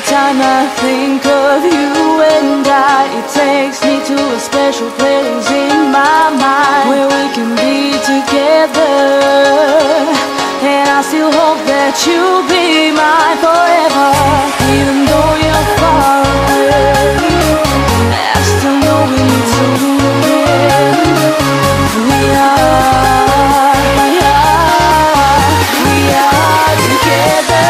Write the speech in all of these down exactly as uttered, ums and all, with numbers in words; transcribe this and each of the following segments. Every time I think of you and I, it takes me to a special place in my mind where we can be together. And I still hope that you'll be mine forever. Even though you're far away, I still know we need to be together. We are, we are, we are together.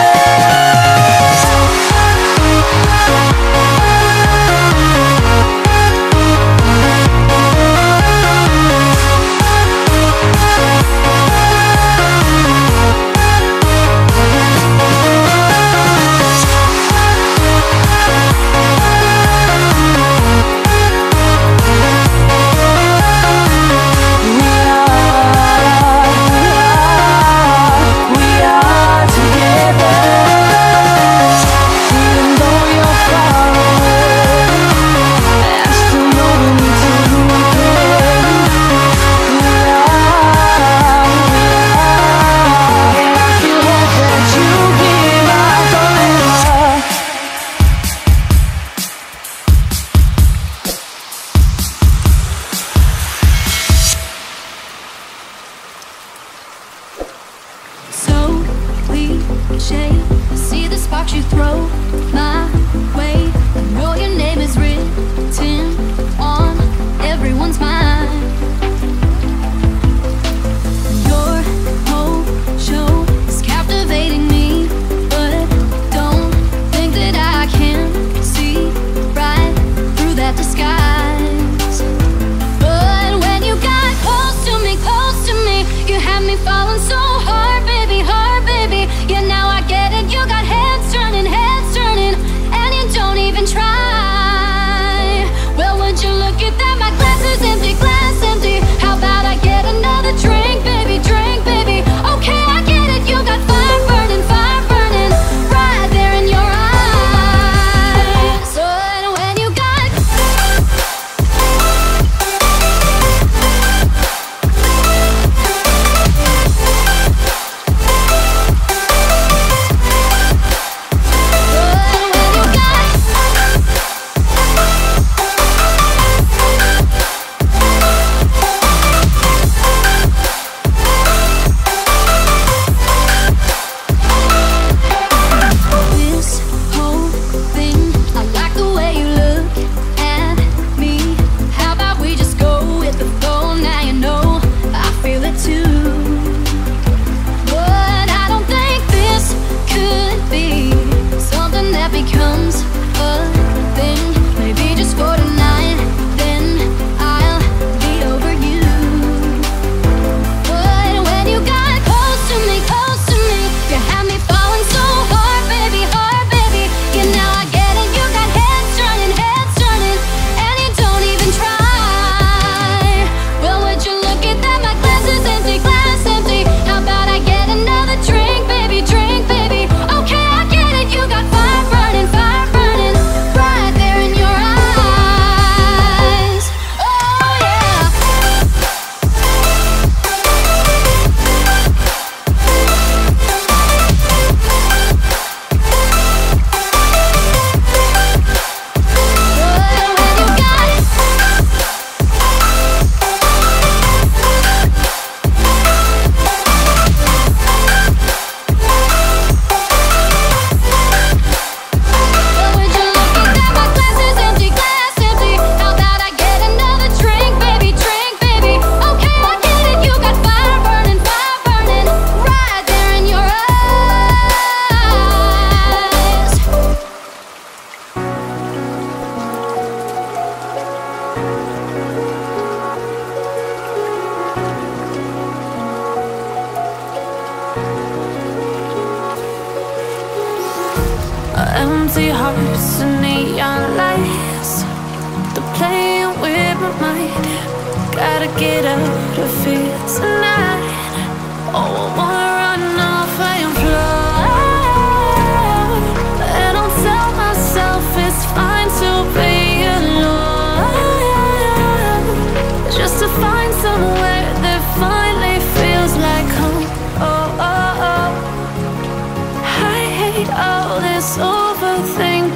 Overthink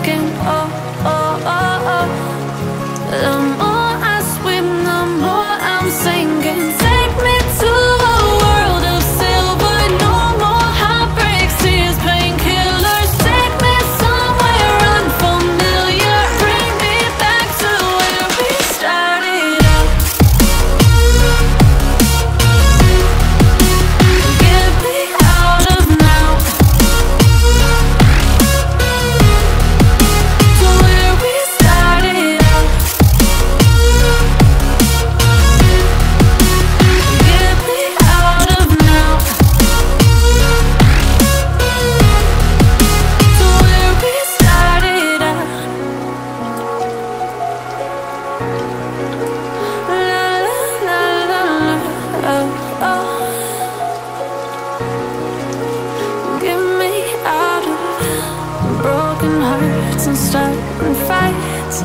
and starting fights,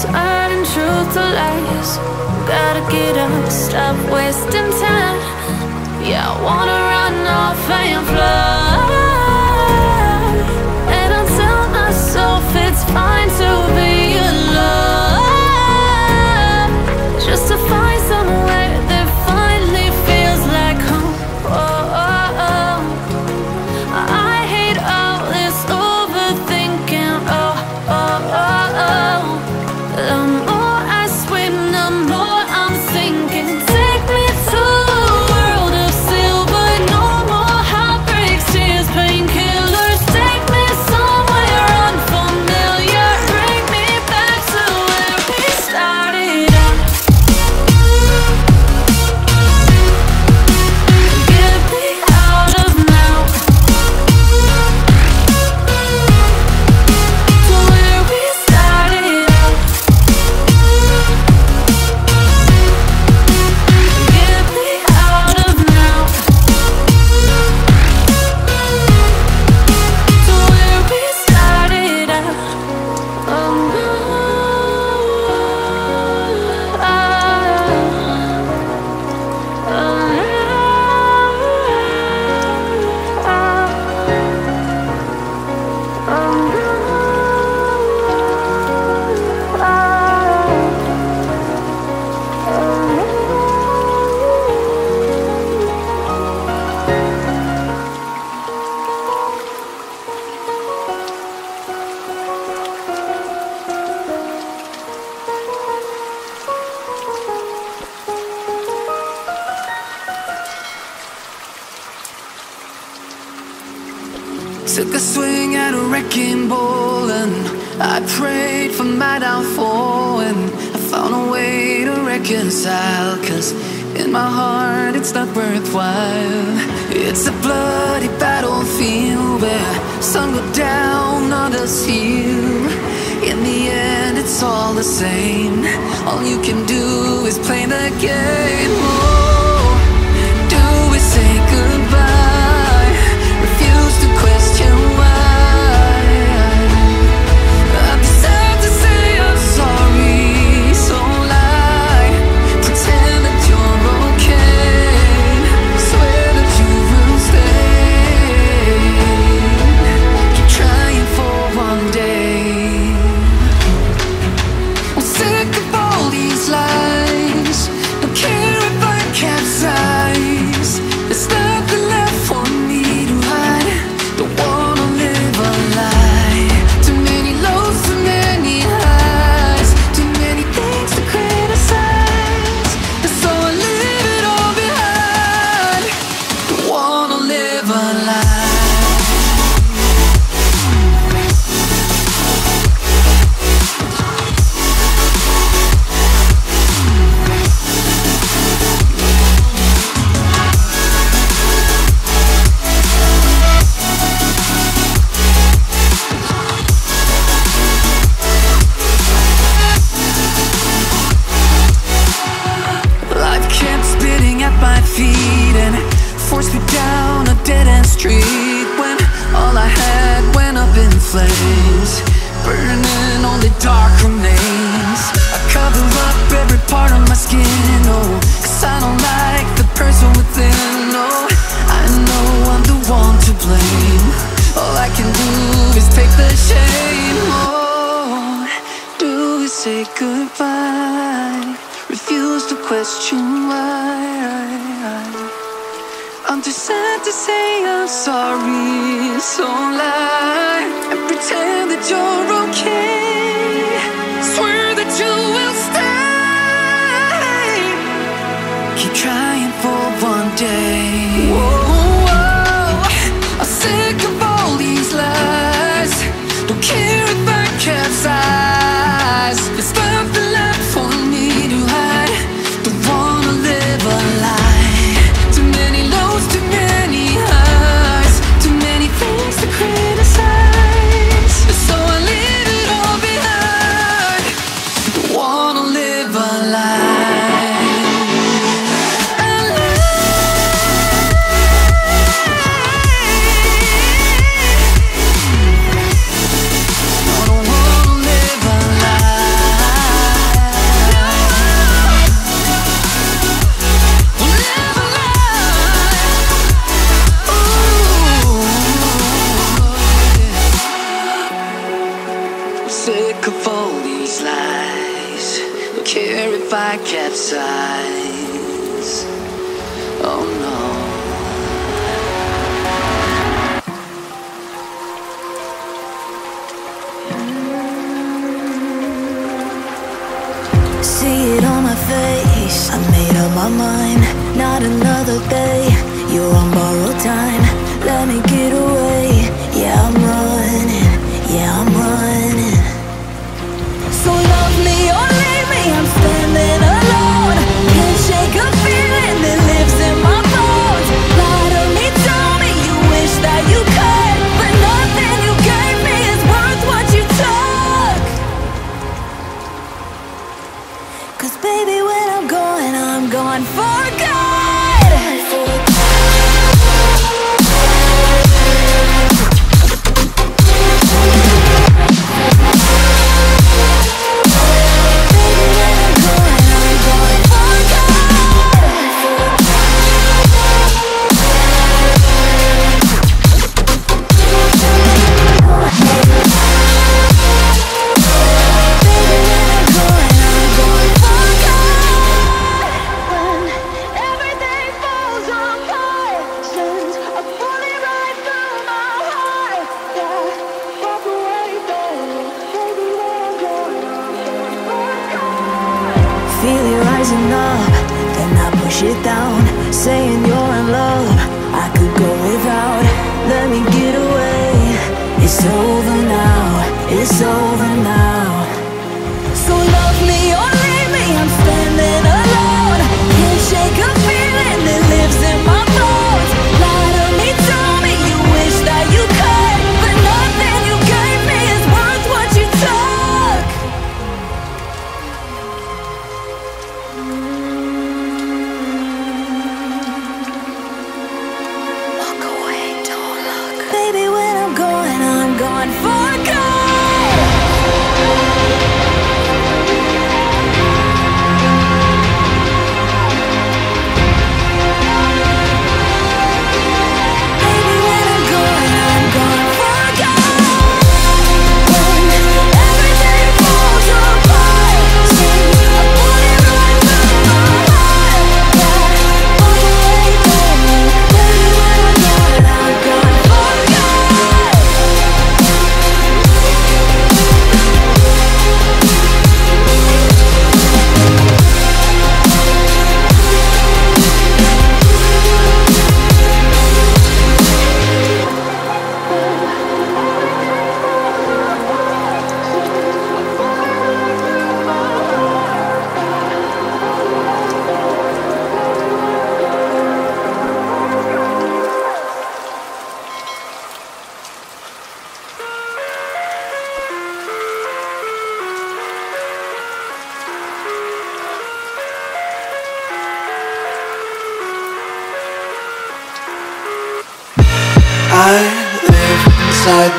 turning truth to lies. Gotta get up, stop wasting time. Yeah, I wanna run off and fly, and I tell myself it's fine to be alone, just to find somewhere that finally feels like home. Oh, oh, oh. I hate all this overthinking. Oh, oh, oh, oh. The more I swim, the more I'm sinking. Take me to a world of silver. No more heartbreaks, tears, painkillers. Take me somewhere unfamiliar. Bring me back to where we started out. Get me out of now, to where we started out. Get me out of now, to where we started out. Oh, oh, oh. Took a swing at a wrecking ball, and I prayed for my downfall, and I found a way to reconcile, 'cause in my heart it's not worthwhile. It's a bloody battlefield where some go down, others heal. In the end it's all the same, all you can do is play the game. Oh, do we say goodbye? Refuse to quit. So I live sick of all these lies. Don't care if I capsize. Oh no. See it on my face, I made up my mind. Not another day, you're on borrowed time. Let me get away, yeah I'm running, yeah I'm running. So love me or leave me, I'm standing alone. Can't shake a feeling that lives in my bones. Lie to me, tell me you wish that you could, but nothing you gave me is worth what you took. Cause baby when I'm gone, I'm gone for good.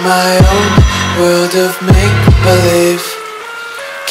My own world of make-believe,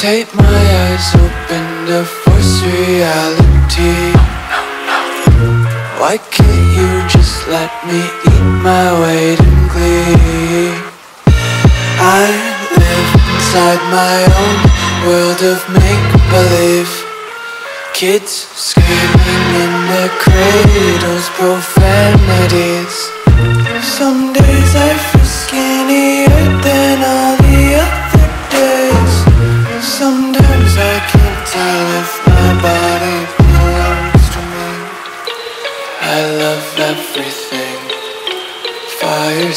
Tape my eyes open to force reality. Why can't you just let me eat my weight in glee? I live inside my own world of make-believe. Kids screaming in their cradles, profanities. Some days I feel skinnier than all the other days. Sometimes I can't tell if my body belongs to me. fear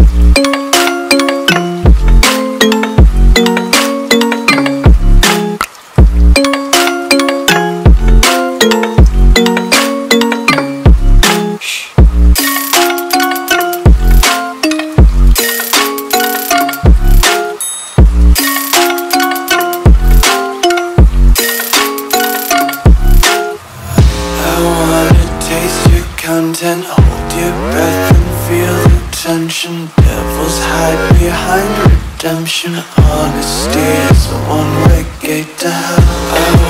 Content, hold your breath and feel the tension. Devils hide behind redemption. Honesty is a one-way gate to hell. I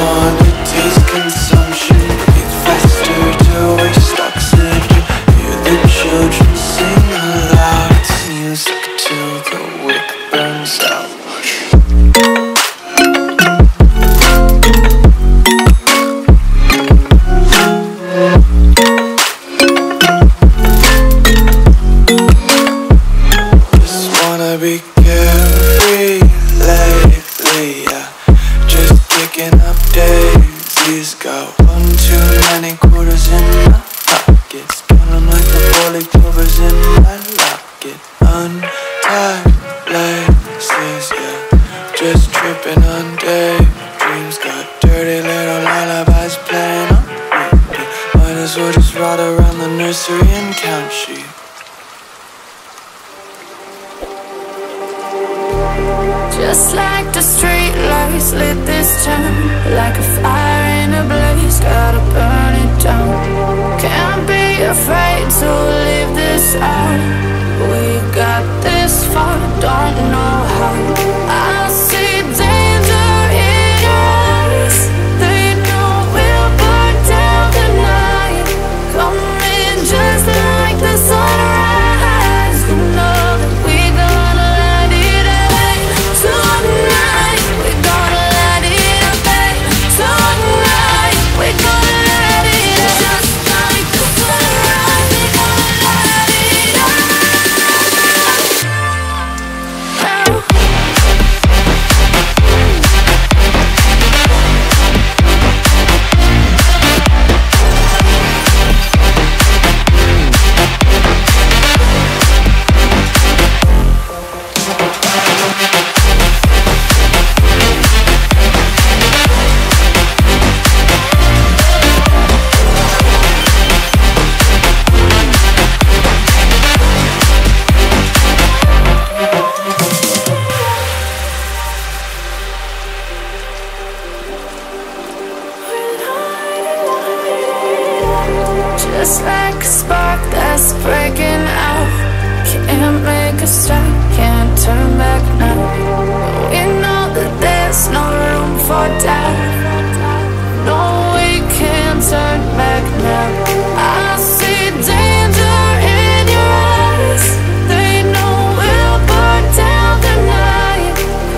wanna taste consumption. Breathe faster to waste oxygen. Hear the children sing aloud. It's music till the wick burns out. Be carefree lately, yeah. Just picking up daisies. Got one too many quarters in my pockets. Count them like the four leaf clovers in my locket. Untied laces, yeah. Just tripping on daydreams. Got dirty little lullabies playing on repeat. Might as well just ride around the nursery and count sheep. Just like the street lights lit this town, like a fire in a blaze, gotta burn it down. Can't be afraid to leave this out. We got this far, don't know how. I see danger in us. They know we'll burn down the night. Come in just like the sunrise. You know that we gonna let it out. Tonight, we're gonna let it abate. Tonight, we're gonna let it out. Just like the sunrise, we're gonna let it out. Just like a spark that's breaking out. Can't make a stop, can't turn back now. We know that there's no room for doubt. No, we can't turn back now. I see danger in your eyes. They know we'll burn down the night.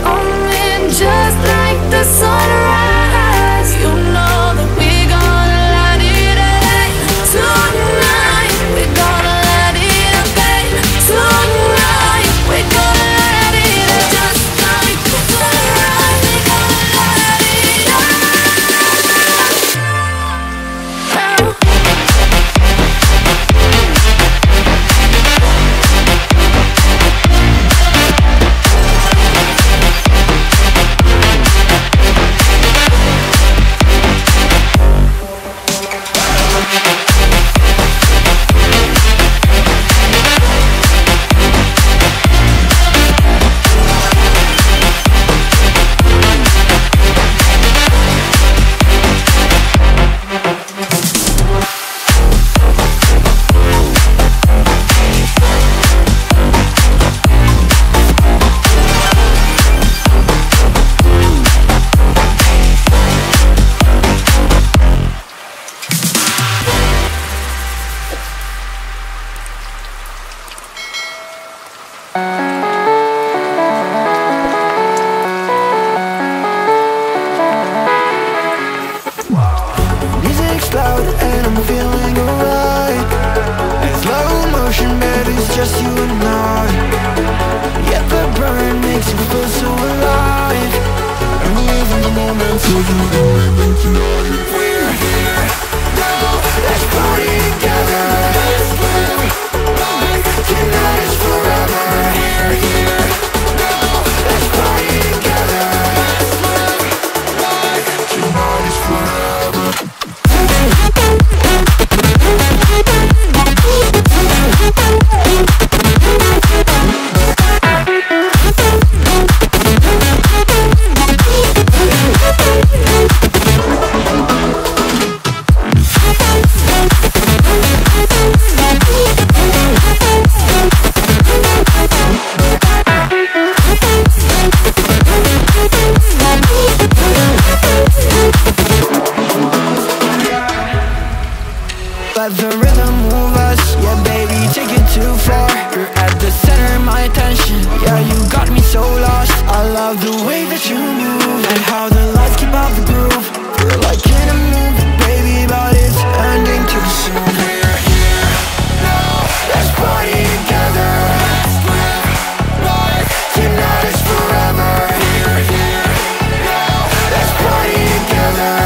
Come in just like the sunrise. You know that we gonna let it out. Tonight, we're gonna let it abate. Tonight, we're gonna let it out. Just like the sunrise, we're gonna let it out. Out. Loud and I'm feeling alright. It's slow motion, but it's just you and I. Yet the burn makes you feel so alive. I'm leaving the coming for you, don't even deny it. We're here now, let's party together. Let's live life, tonight is forever. We're here now, let's party together. Let's live life, tonight is forever. Let the rhythm move us, yeah baby, take it too far. You're at the center of my attention, yeah you got me so lost. I love the way that you move, and how the lights keep out the groove. You're like in a movie, baby, but it's ending too soon. We're here now, let's party together. Let's live life, tonight is forever. We're here now, let's party together.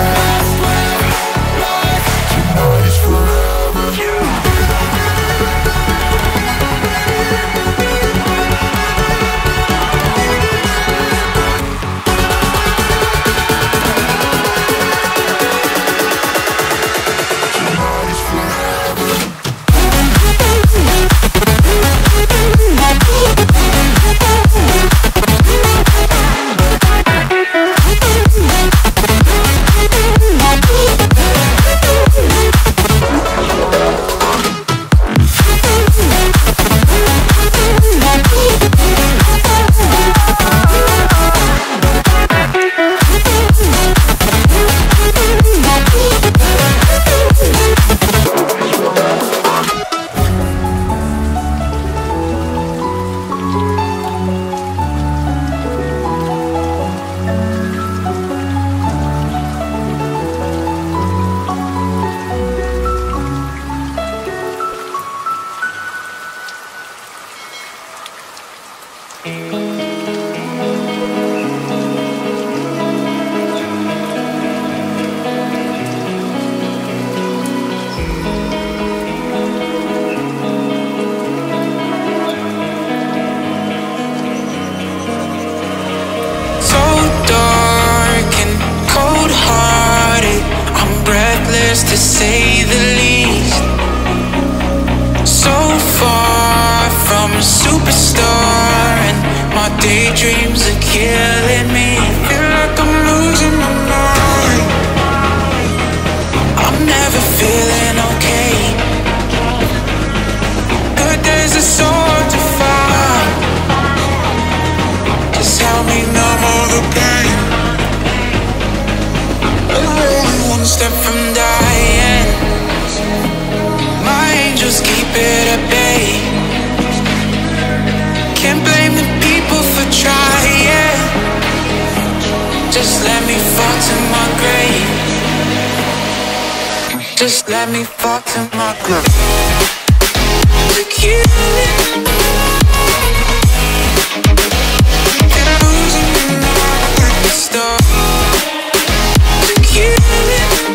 Just let me fall to my groove. You're killing me. And I'm losing my mind at the start. You're killing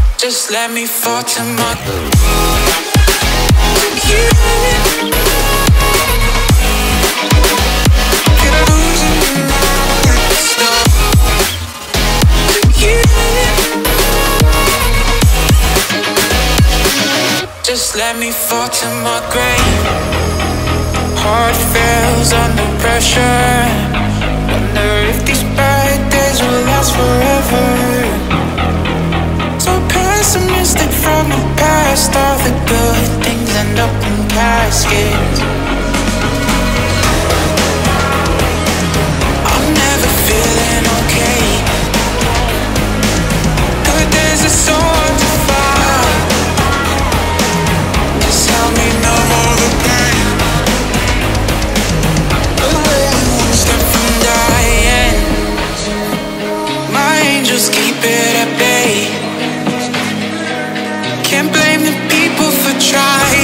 me. Just let me fall to my groove. You're killing me. And I'm losing my mind at the start. Just let me fall to my grave. Heart fails under pressure. Wonder if these bad days will last forever. So pessimistic from the past. All the good things end up in caskets. I'm never feeling okay. Good days are so hard to find. Just help me numb all the pain. One step from dying. My angels keep it at bay. Can't blame the people for trying.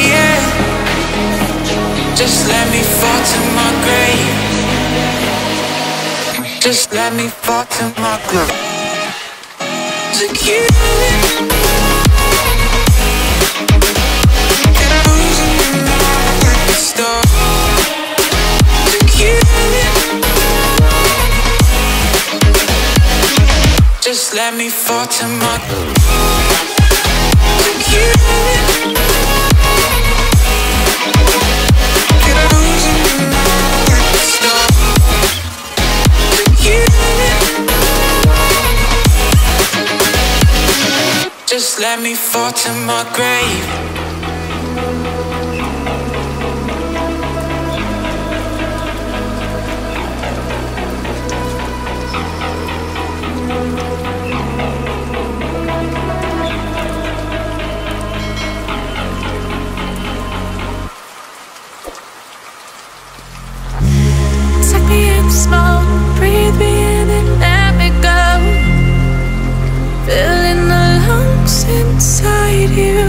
Just let me fall to my glory. To you, and bruising the night like a storm. To you, just let me fall to my glory. To you, and bruising the night like a storm. Just let me fall to my grave. Suck me in the smoke, breathe me in and let me go. Filling the lungs inside you,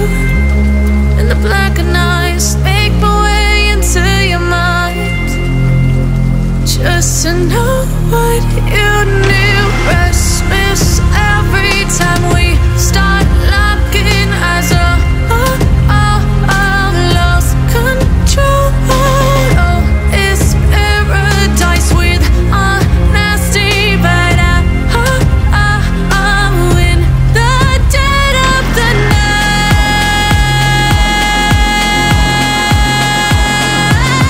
and the blackened eyes make my way into your mind, just to know what you knew. Christmas, every time we start locking eyes up, oh, oh, oh, lost control. Oh, it's paradise with honesty,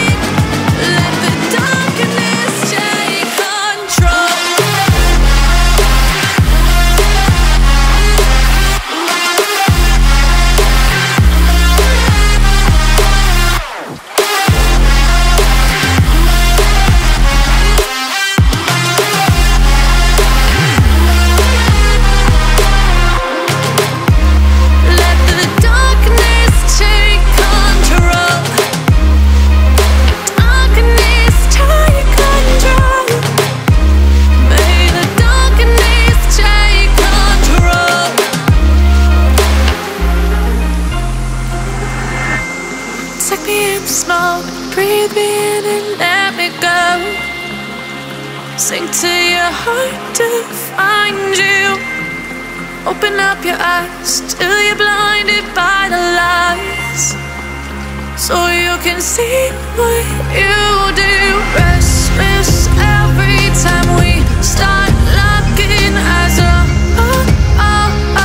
but I, oh, oh, I'm in the dead of the night. Let the darkness take control. Let the darkness take control. Darkness take control. May the darkness take control. Take me in the smoke, breathe me in and let me go. Sink to your heart to find you. Open up your eyes till you're blinded by the lies, so you can see what you do. Restless every time we start locking eyes up. Oh, oh,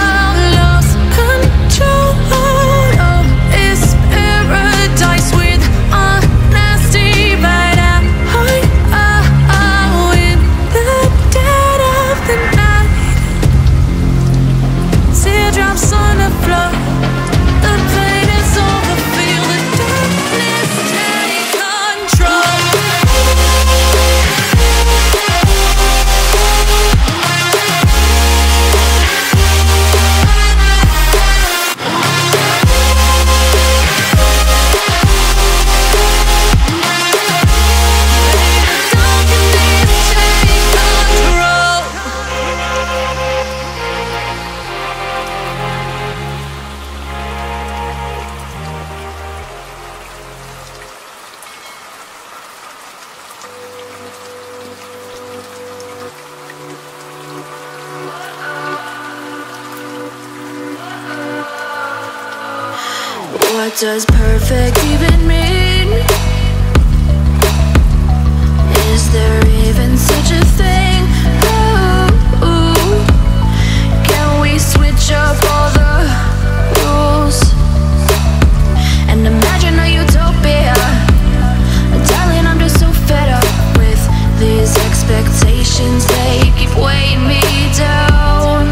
oh, lost control. Oh, it's paradise with honesty, but I, I, I'm in the dead of the night. Teardrops on the floor, the plate is over. Feel the darkness take control. Let the darkness take control. What does perfect even mean? Is there even such a thing? Ooh, can we switch up all the rules and imagine a utopia? Darling, I'm just so fed up with these expectations. They keep weighing me down.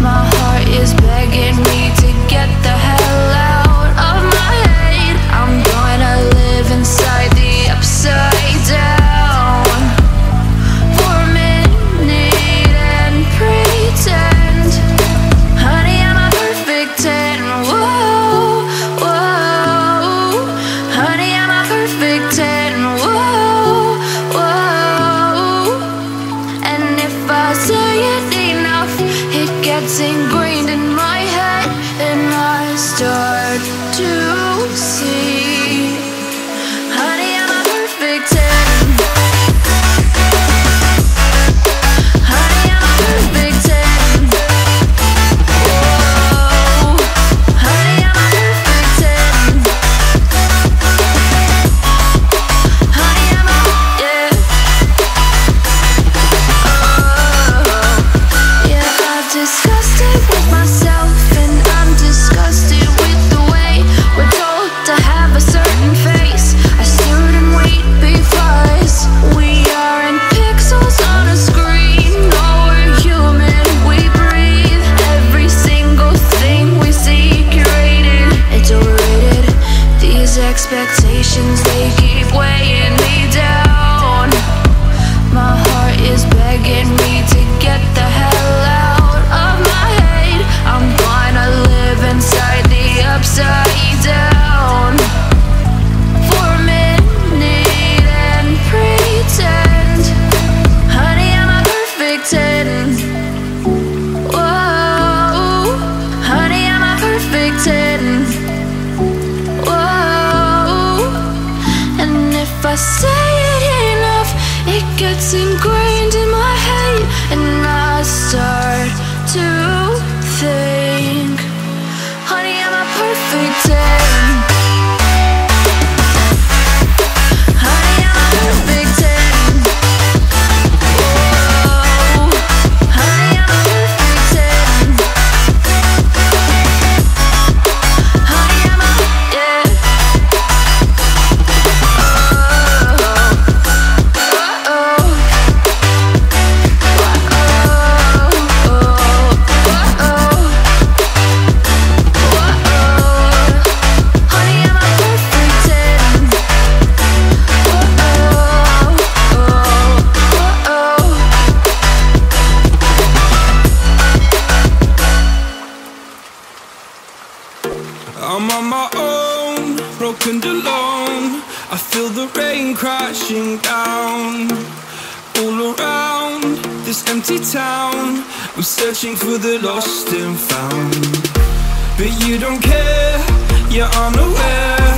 My heart is begging me to get the hell out of my head. I'm gonna live inside the upside down for a minute and pretend, honey, I'm a perfect ten. Whoa, whoa, honey, I'm a perfect ten. Whoa, whoa, and if I say it enough, it gets ingrained in my head, and I start to see, honey, I'm a perfect ten. expectations, they keep weighing me down. My heart is begging me to get the hell out of my head. I'm blind, I live inside the upside down. For a minute and pretend, honey, I'm a perfect ten. Whoa, honey, I'm a perfect ten. If I say it enough, it gets ingrained in my head, and I start to think, honey, I'm a perfect ten. Honey, I'm a perfect ten. Whoa, honey, I'm a perfect ten. Honey, I'm a, yeah. I'm on my own, broken and alone. I feel the rain crashing down all around this empty town. I'm searching for the lost and found, but you don't care, you're unaware.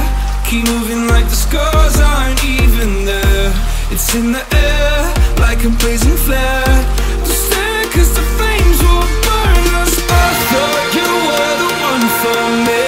Keep moving like the scars aren't even there. It's in the air, like a blazing flare. Just stare, cause the flames will burn us. I thought you were the one for me.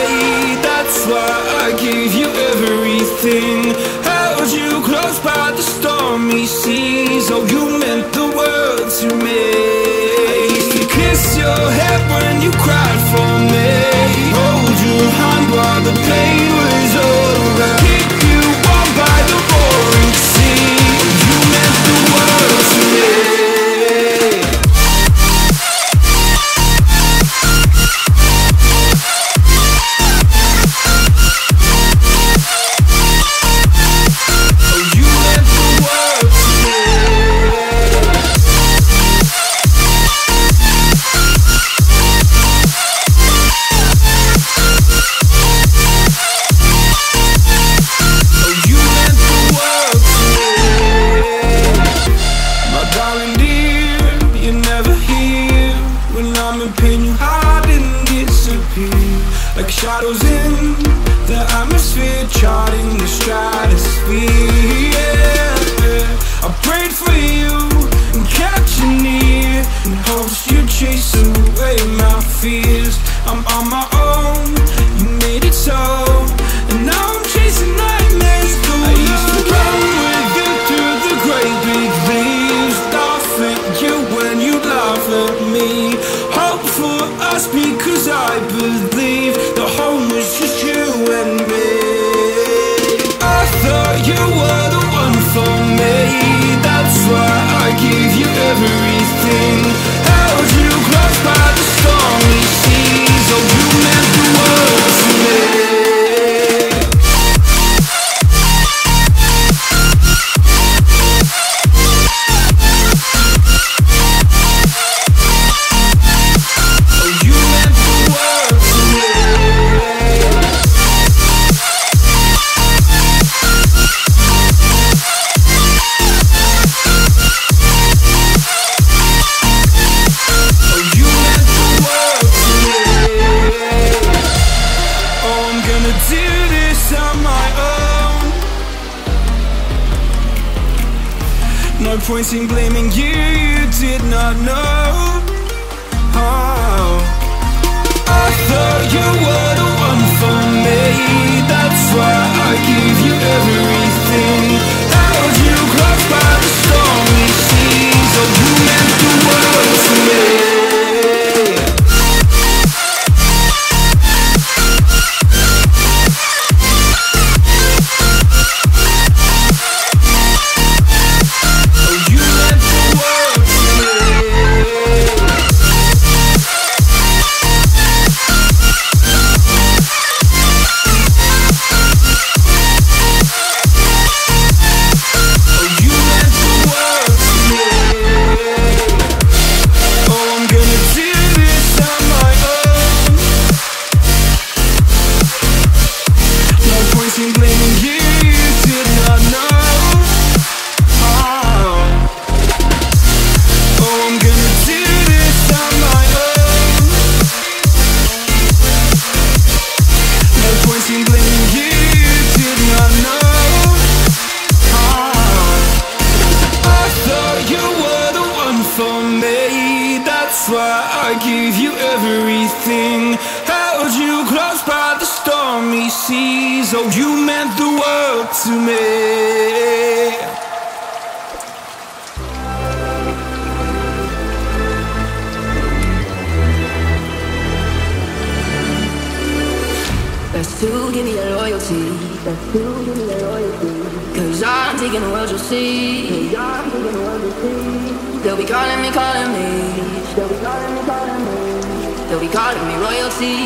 Why I gave you everything, held you close by the stormy seas. Oh, you meant the world to me. You kissed your head when you cried for me, hold you high while the pain was over, keep you warm by the roaring sea. You meant the world to me. Pointing, blaming you, you did not know how. I thought you were the one for me, that's why I gave you everything. Held you close by the stormy seas, oh, you meant the world to me. days, oh, you meant the world to me. But still give me your loyalty, but still give me your loyalty, 'cause I'm taking the world you'll see, 'cause I'm taking the world you'll see. They'll be calling me, calling me, they'll be calling me, calling me, they'll be calling me royalty.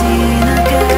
Seen again.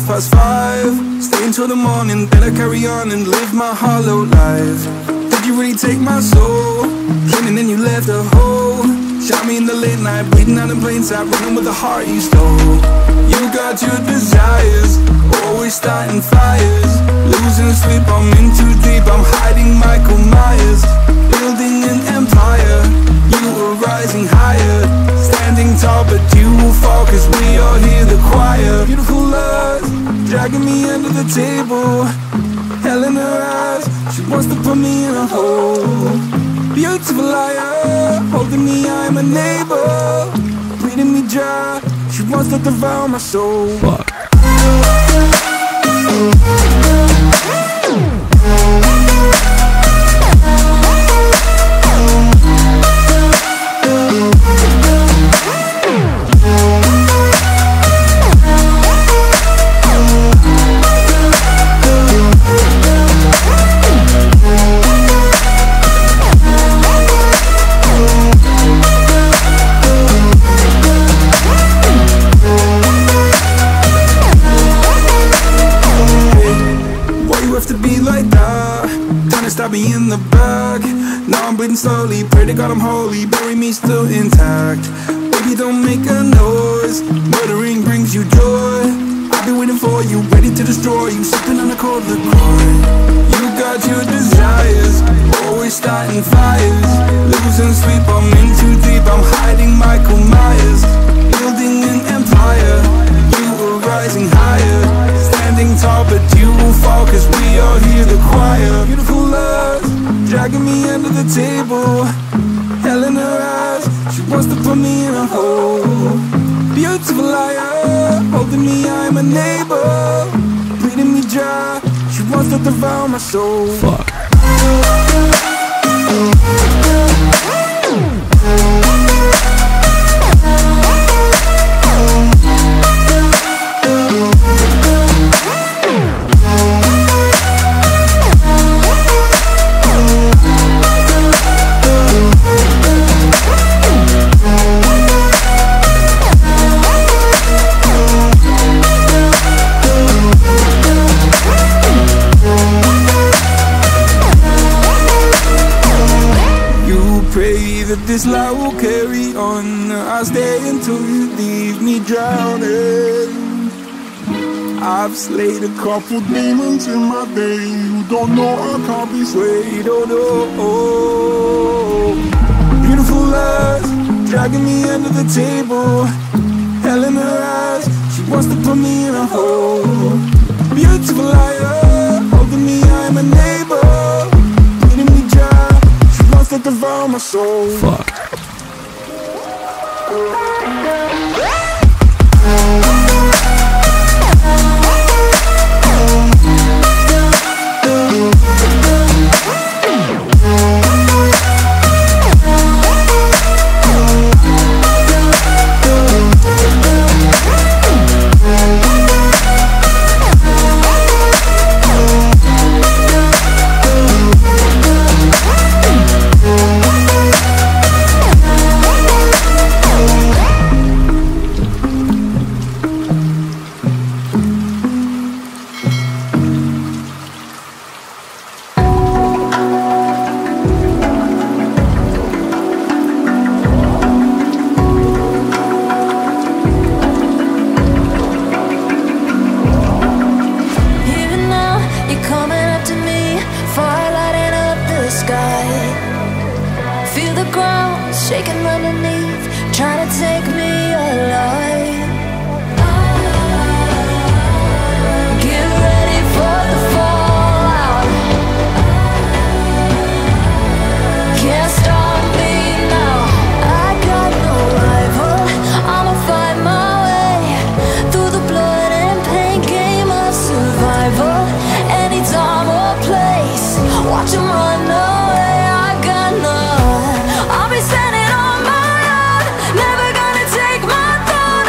half past five. Stay until the morning, then I carry on and live my hollow life. Did you really take my soul? Came and you left a hole. Shot me in the late night, bleeding out in plain sight, running with the heart you stole. You got your desires, always starting fires. Losing sleep, I'm in too deep, I'm hiding Michael Myers. Building an empire, you are rising higher. Standing tall but you will fall, cause we all hear the choir. Beautiful lies, dragging me under the table. Hell in her eyes, she wants to put me in a hole. Beautiful liar, holding me, I'm a neighbor. Bleeding me dry, she wants to devour my soul. Fuck. Stop me in the back. Now I'm bleeding slowly. Pray to God I'm holy. Bury me still intact. Baby, don't make a noise. Murdering brings you joy. I've been waiting for you, ready to destroy you. Sipping on the cold liquor. You got your desires, always starting fires. Losing sleep, I'm in too deep. I'm hiding Michael Myers. Building an empire, you are rising higher. Standing tall, but you will fall, cause we all hear the choir. Beautiful love, dragging me under the table. Hell in her eyes, she wants to put me in a hole. Beautiful liar, holding me, I'm a neighbor. Bleeding me dry, she wants to devour my soul. Fuck. Pray that this lie will carry on. I'll stay until you leave me drowning. I've slayed a couple demons in my veins. You don't know I can't be swayed, oh no. Beautiful lies, dragging me under the table. Hell in her eyes, she wants to put me in a hole. Beautiful liar, holding me, I'm a neighbor. To devour my soul. Fuck. Shaking underneath, trying to take me alive. Get ready for the fallout. Can't stop me now. I got no rival. I'ma find my way through the blood and pain, game of survival. Any time or place, watch 'em run away. I got no. I'll be standing on my own, never gonna take my throne.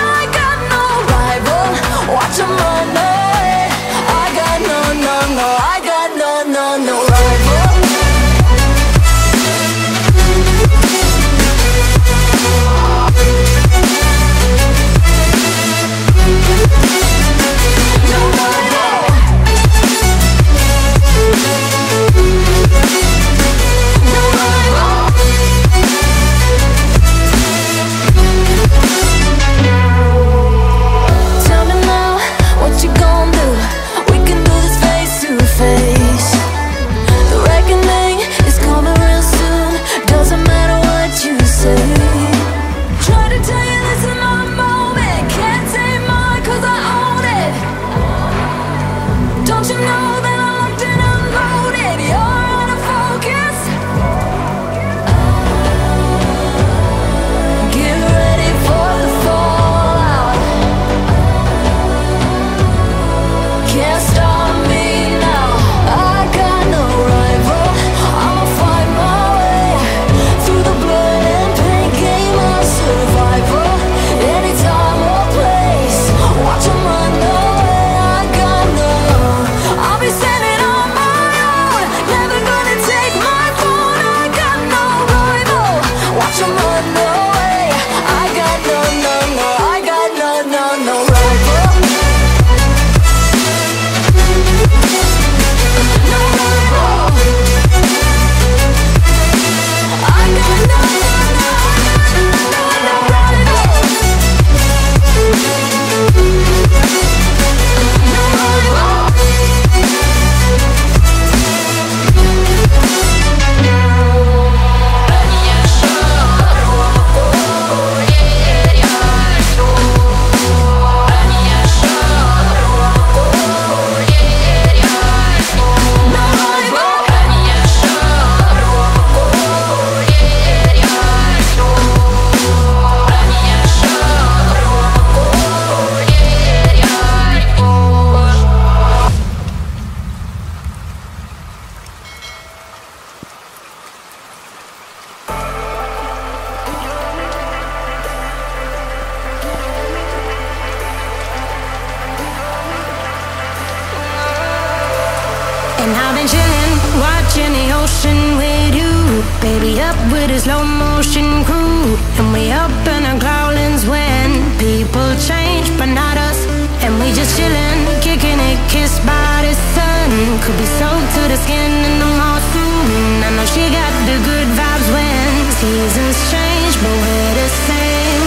and chillin', watching the ocean with you. Baby, up with a slow motion crew. And we up in our growlings when people change, but not us. And we just chillin', kicking it, kissed by the sun. Could be soaked to the skin in the mall soon. I know she got the good vibes when seasons change, but we're the same.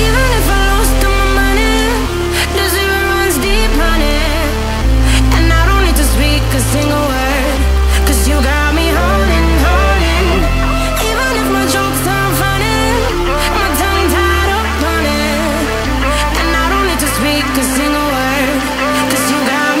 Even if I lost all my money, the zero runs deep, honey. And I don't need to speak a single word, 'cause you got me holding, holding. Even if my jokes aren't funny, my tongue tied up on it. And I don't need to speak a single word, 'cause you got me.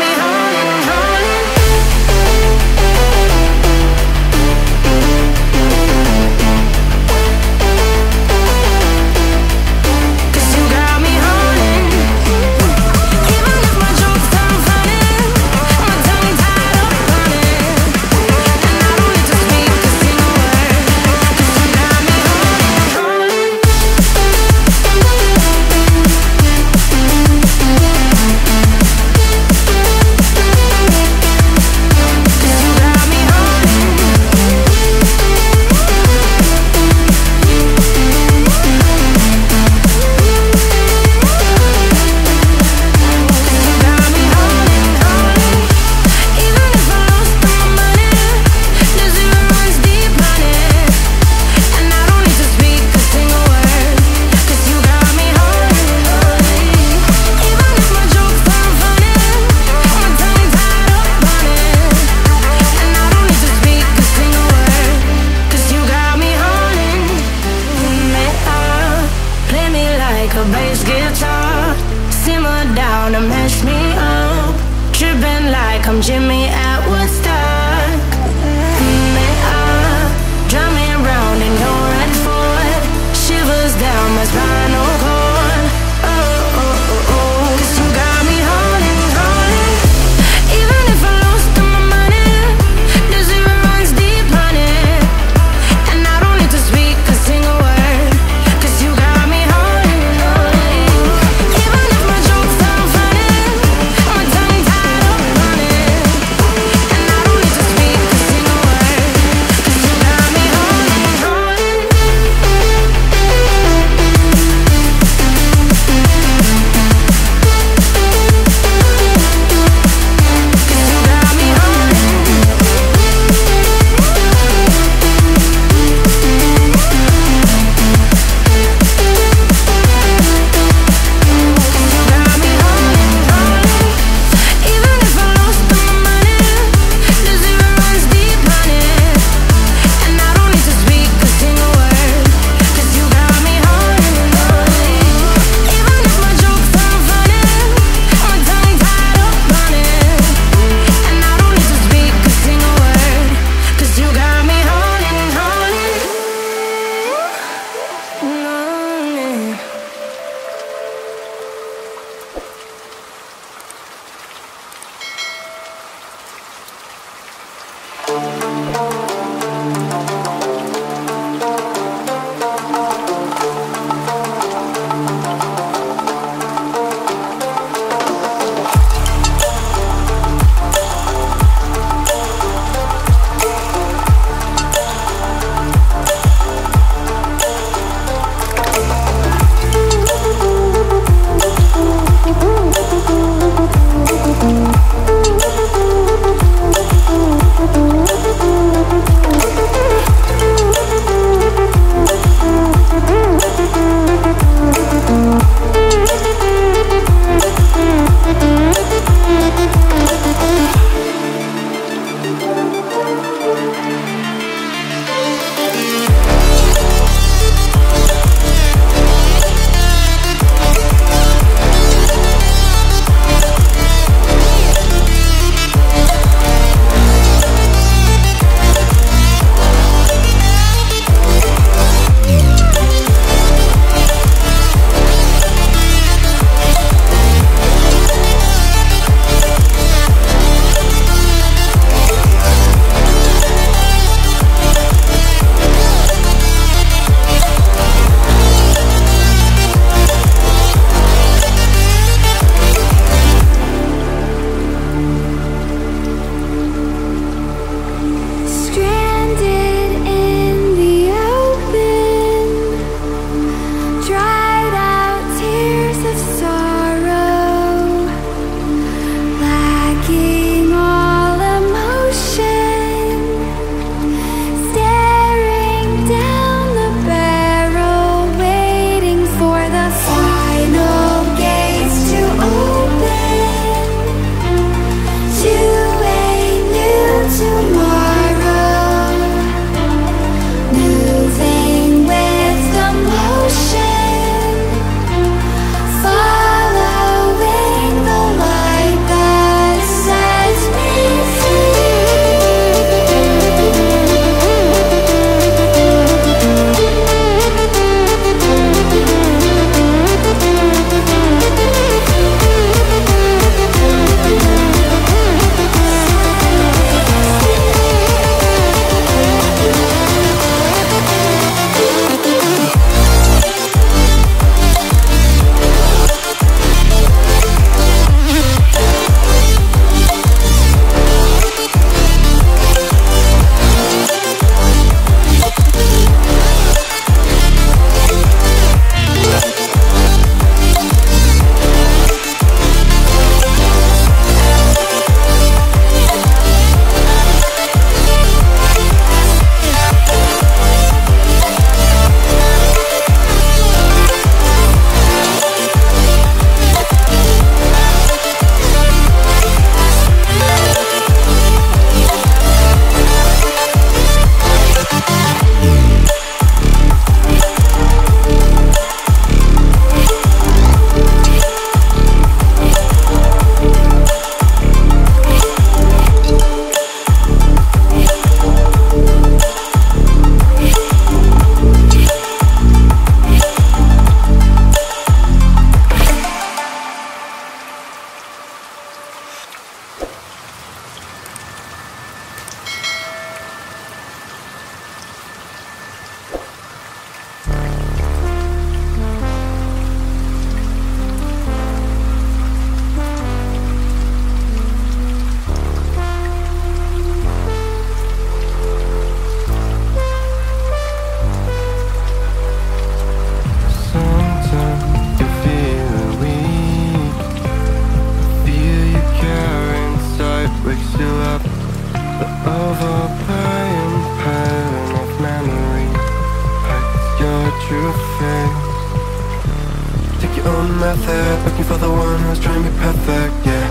your own method, looking for the one who's trying to be perfect, yeah.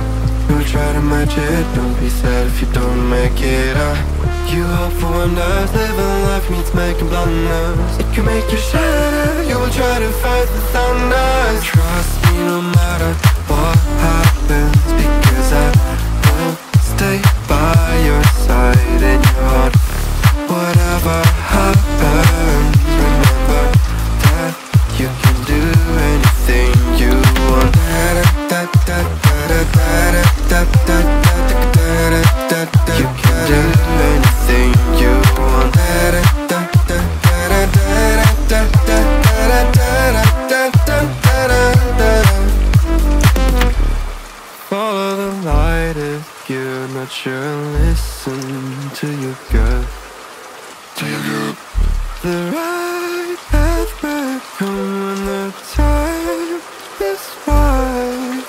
Don't try to match it, don't be sad if you don't make it up. You hope for wonders, living life means making blunders. It can make you shatter, you will try to fight the thunder. Trust me, no matter what happens, because I will stay by your side in your heart. Whatever happens, remember that you can do anything you want. You can do anything you want. Follow the light if you're not sure. Listen to your gut. The right path will come when the time is right.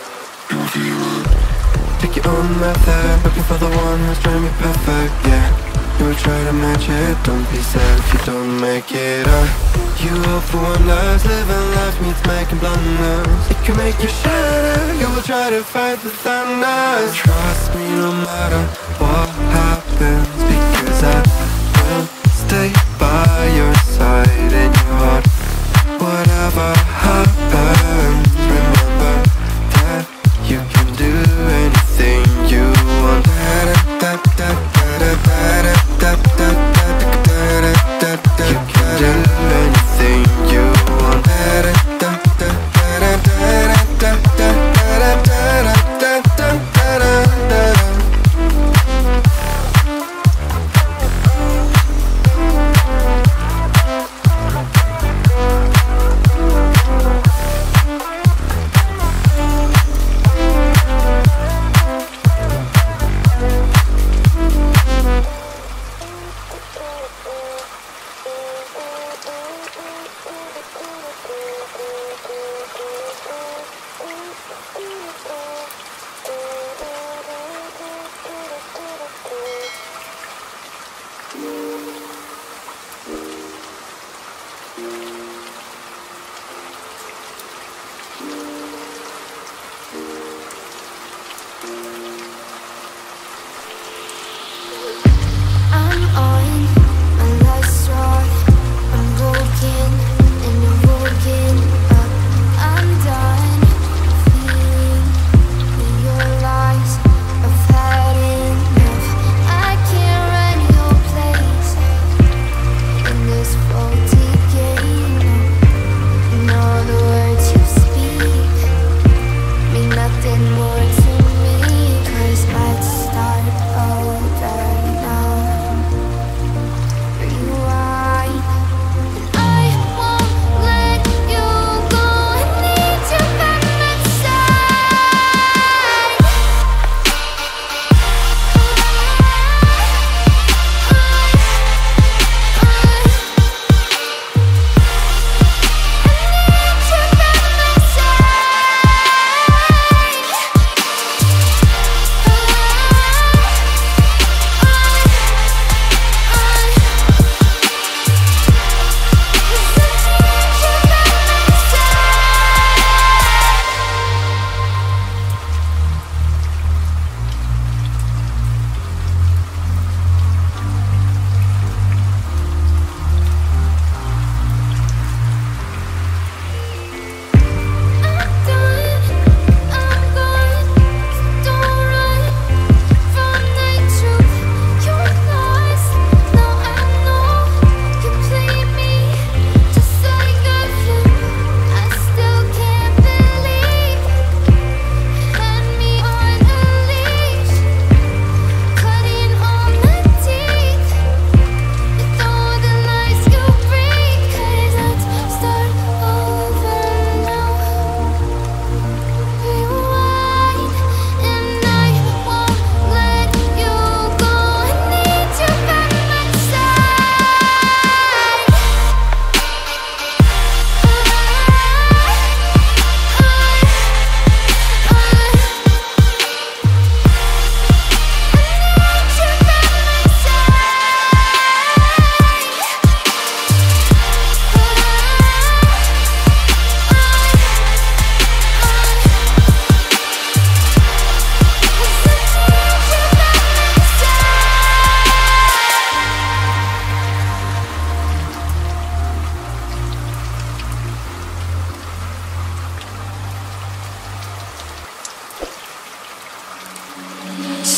Pick your own method, looking for the one who's trying to be perfect, yeah. You will try to match it, don't be sad if you don't make it up. You hope for wonders, living life means making blunders. It can make you shatter, you will try to fight the thunder. Trust me, no matter what happens, because I stay by your side in your heart. Whatever happens, remember that you can do anything you want. You can do anything you want.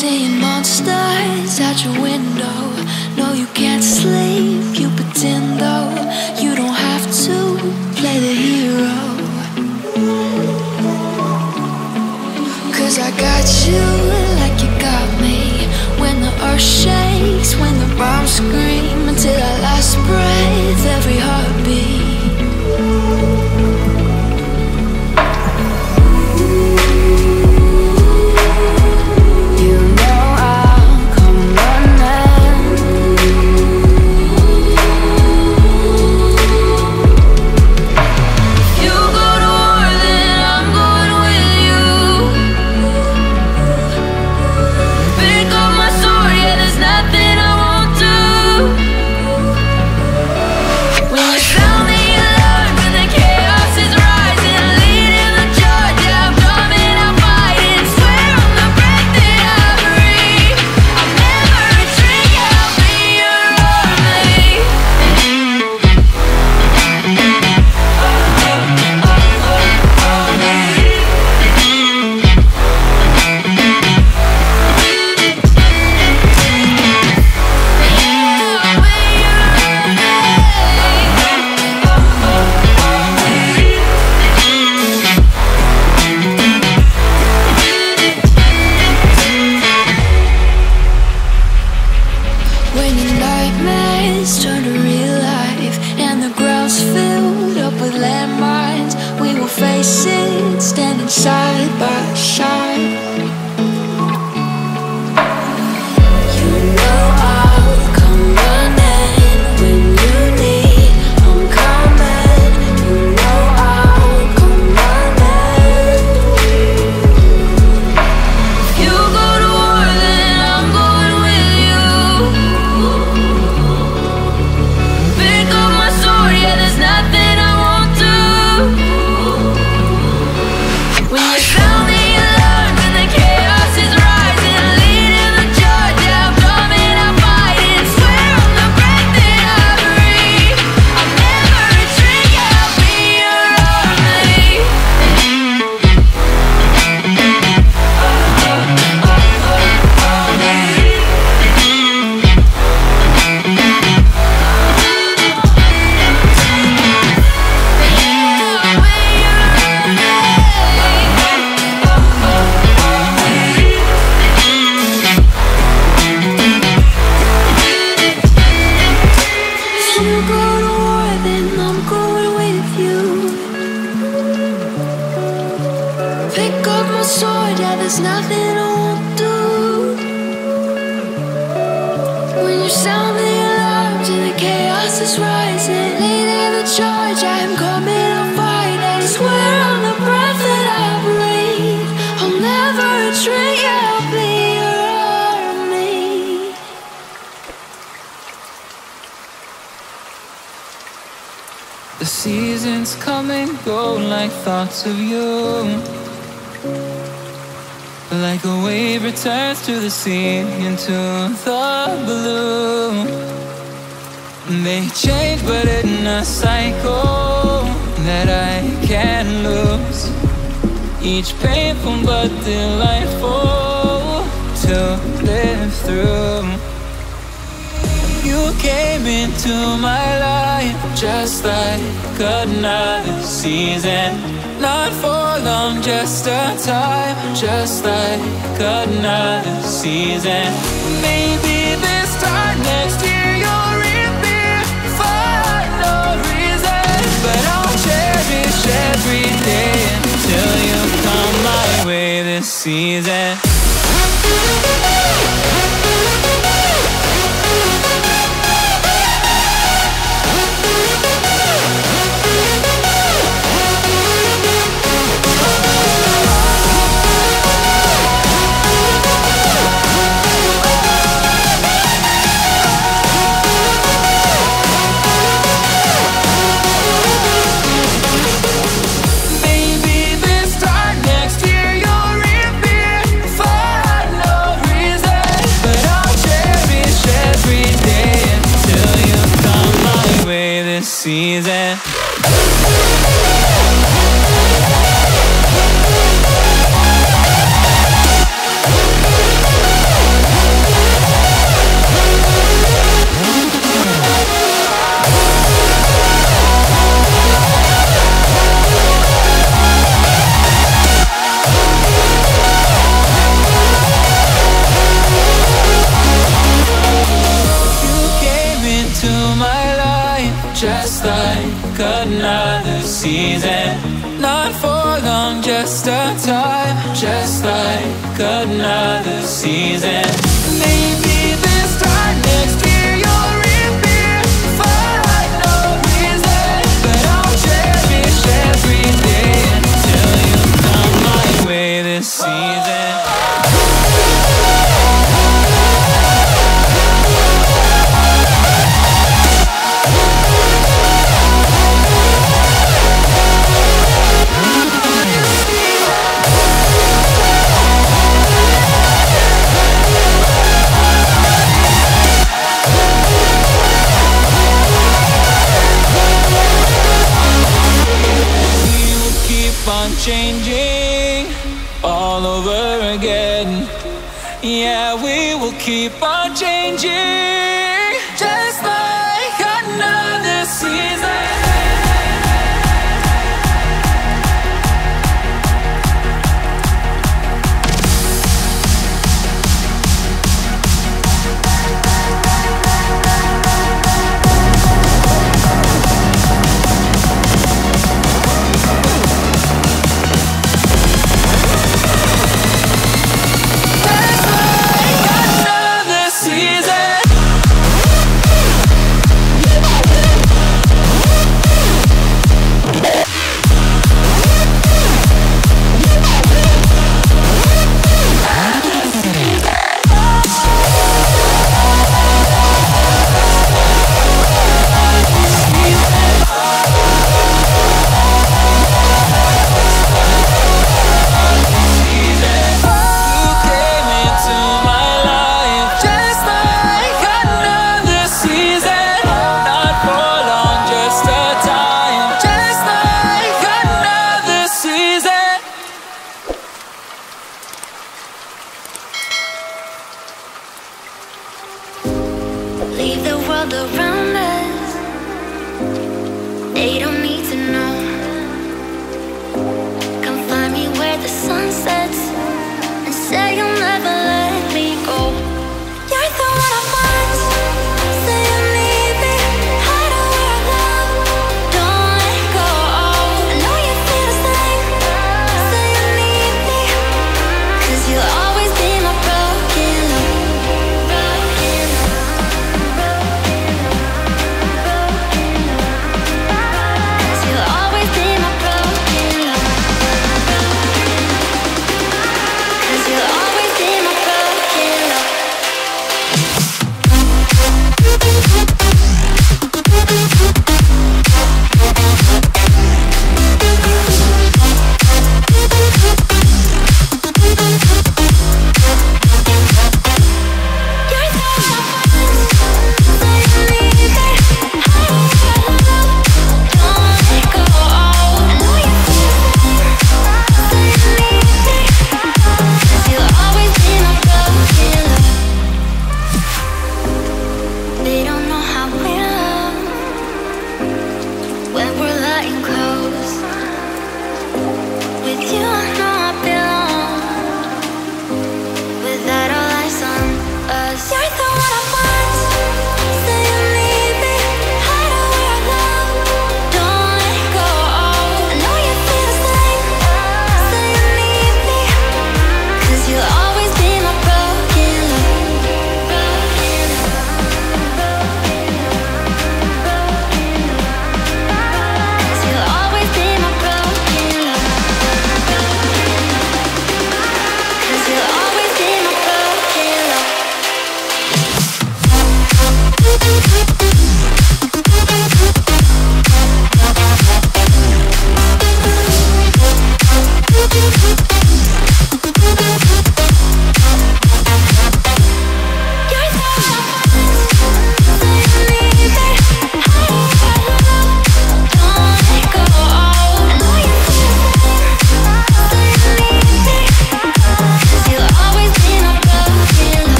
seeing monsters out your window. No, you can't sleep, you pretend though. You don't have to play the hero, 'cause I got you like you got me. When the earth shakes, when the bombs scream, until our last breath, every heartbeat. Turn to real life, and the ground's filled up with landmines. We will face it, standing side by side. Pick up my sword, yeah, there's nothing I won't do. When you sound the alarms and the chaos is rising, leading the charge, I am coming, I'm fighting. I swear on the breath that I breathe, I'll never retreat, I'll be your army. The seasons come and go like thoughts of you, like a wave returns to the sea, into the blue. They change but in a cycle that I can't lose. Each painful but delightful to live through. You came into my life just like another season, not for long, just a time, just like another season. Maybe this time next year you'll reappear for no reason, but I'll cherish every day until you come my way this season. Maybe this time next year you'll reappear. just a time, just like another season. Maybe this time next year you'll reappear for like no reason, but I'll cherish every day until you're not my way this season. Changing all over again. Yeah, we will keep on changing, just like another season. Leave the world around us, they don't need to know. Come find me where the sun sets and say you'll never let me go. You're the one I want, say you need me. Hide away our love, don't let go. I know you feel the same, say you need me, cause you'll always be my broken love.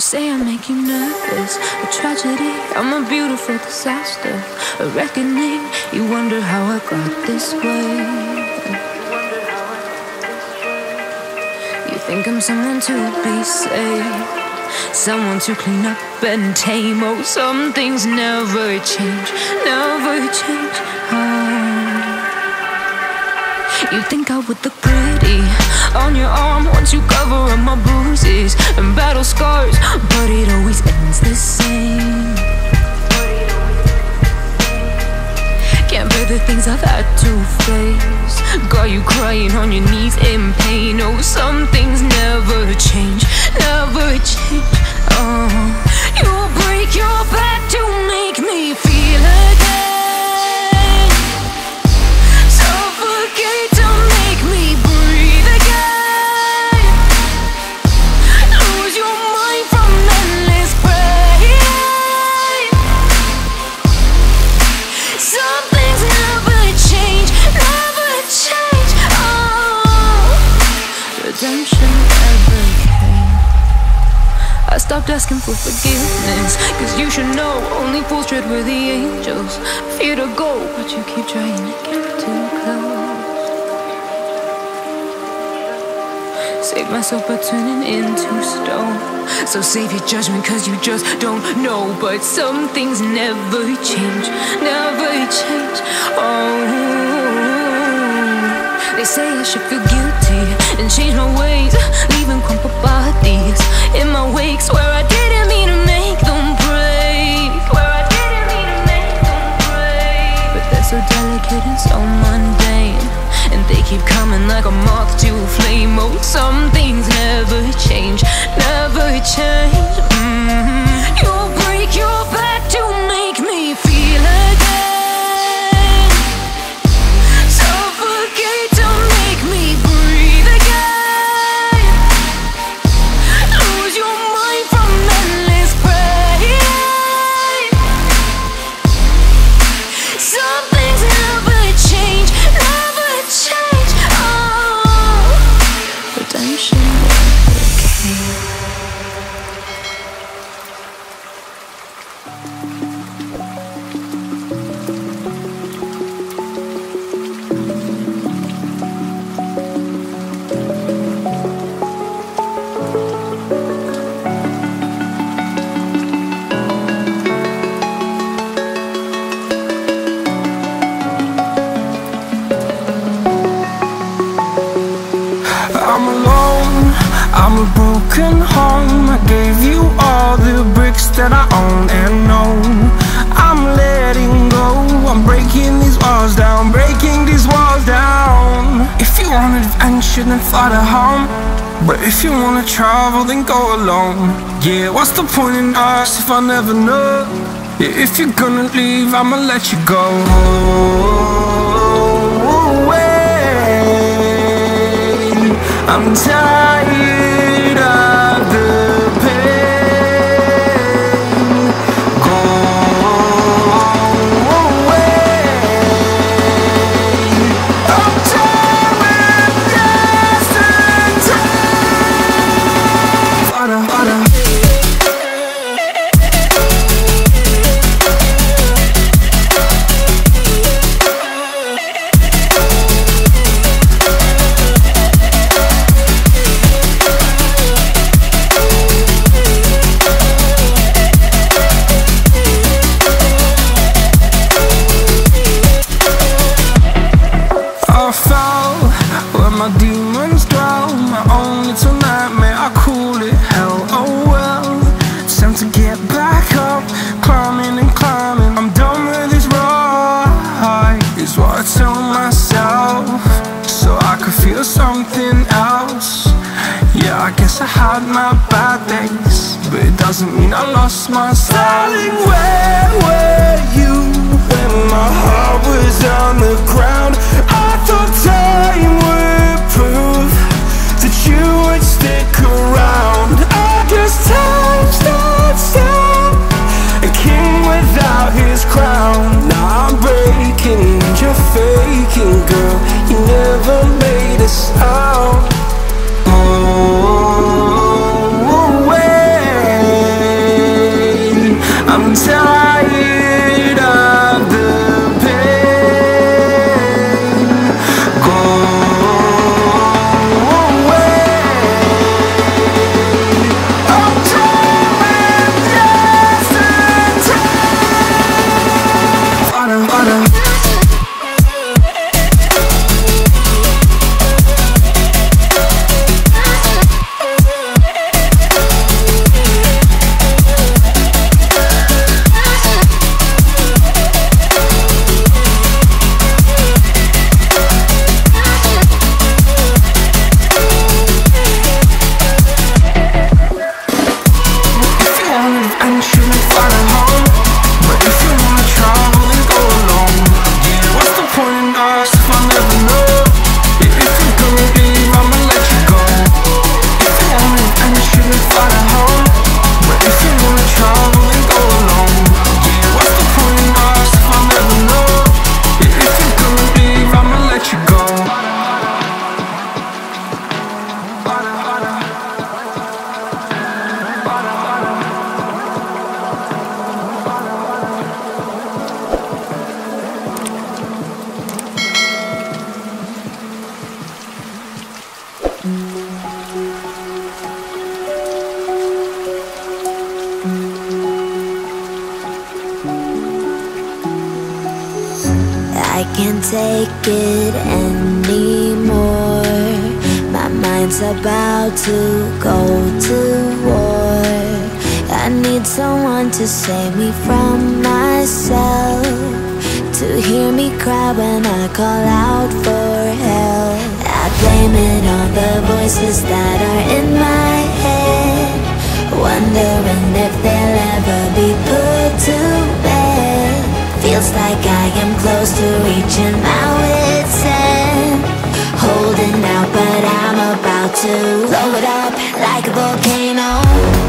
Say I make you nervous, a tragedy, I'm a beautiful disaster, a reckoning, you wonder how I got this way. You think I'm someone to be saved, someone to clean up and tame. Oh, some things never change, never change. Oh. You think I would look pretty on your arm once you cover up my bruises and battle scars, but it always ends the same. Can't bear the things I've had to face. Got you crying on your knees in pain. Oh, some things never change, never change. Oh, you break your back to make me feel again. Stopped asking for forgiveness, cause you should know only fools tread with the angels. Fear to go, but you keep trying to get too close. Save myself by turning into stone. So save your judgment, cause you just don't know. But some things never change, never change. Oh, they say I should feel guilty and change my ways, leaving crumpled bodies in my wakes where I didn't mean to make them break, where I didn't mean to make them break. But they're so delicate and so mundane, and they keep coming like a moth to a flame. Oh, some things never change, never change. Mm-hmm. You'll break your back to make me feel again. Home, I gave you all the bricks that I own and know. I'm letting go, I'm breaking these walls down, breaking these walls down. If you want adventure, then fly to home. But if you wanna travel, then go alone. Yeah, what's the point in us if I never know? Yeah, if you're gonna leave, I'ma let you go. Away, I'm tired. Go away, I'm tired. can't take it anymore. My mind's about to go to war. I need someone to save me from myself, to hear me cry when I call out for help. I blame it on the voices that are in my head, wondering if they'll ever be put to bed. Feels like I am close to reaching my wit's end, holding out but I'm about to blow it up like a volcano.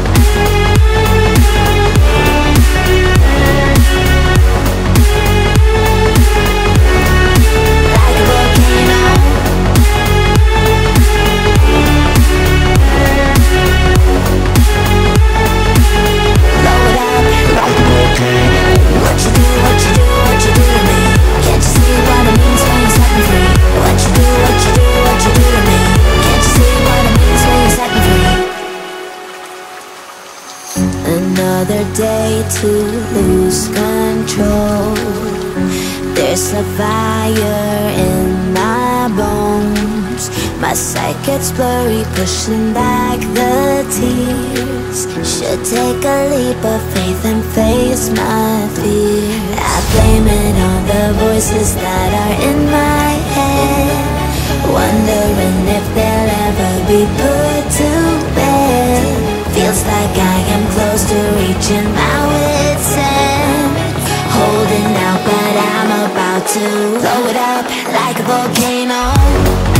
Another day to lose control. There's a fire in my bones. My sight gets blurry, pushing back the tears. Should take a leap of faith and face my fear. I blame it on the voices that are in my head, wondering if they'll ever be put to bed. Feels like I am close to reaching my wit's end, holding out but I'm about to blow it up like a volcano.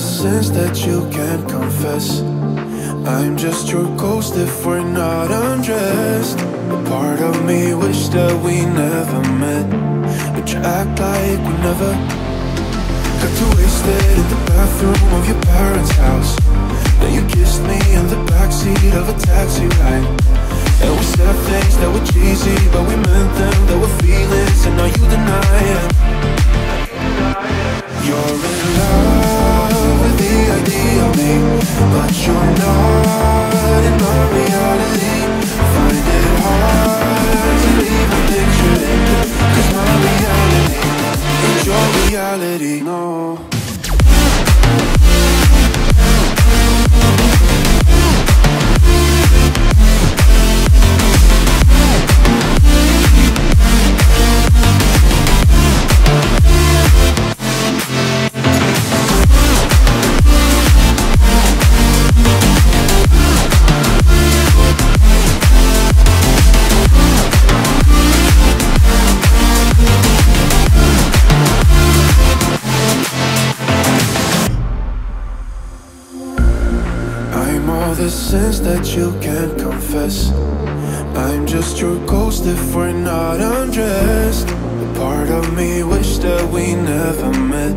a sense that you can't confess. I'm just your ghost if we're not undressed. A part of me wish that we never met, but you act like we never. Got too wasted in the bathroom of your parents' house. Then you kissed me in the backseat of a taxi ride. And we said things that were cheesy, but we meant them, that were feelings, and now you deny it. You're in love with the idea of me, but you're not in my reality. Find it hard to leave a picture in, cause my reality ain't your reality, no. The sense that you can't confess. I'm just your ghost if we're not undressed. A part of me wish that we never met,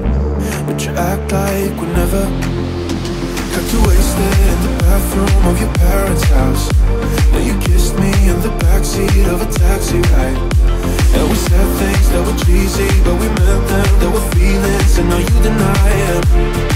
but you act like we never. Got too wasted in the bathroom of your parents' house. Then you kissed me in the backseat of a taxi ride. And we said things that were cheesy, but we meant them, that were feelings, and now you deny it.